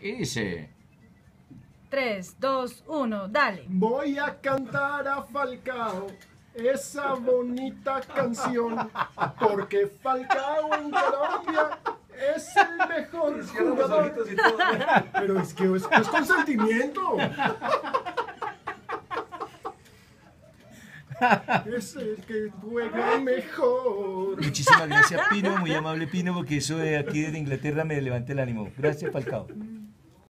Y dice... 3, 2, 1, dale. Voy a cantar a Falcao esa bonita canción, porque Falcao en Colombia es el mejor jugador. Pero es que es con sentimiento. Es el que juega mejor. Muchísimas gracias, Pino, muy amable Pino, porque eso de aquí desde Inglaterra me levanta el ánimo. Gracias, Falcao.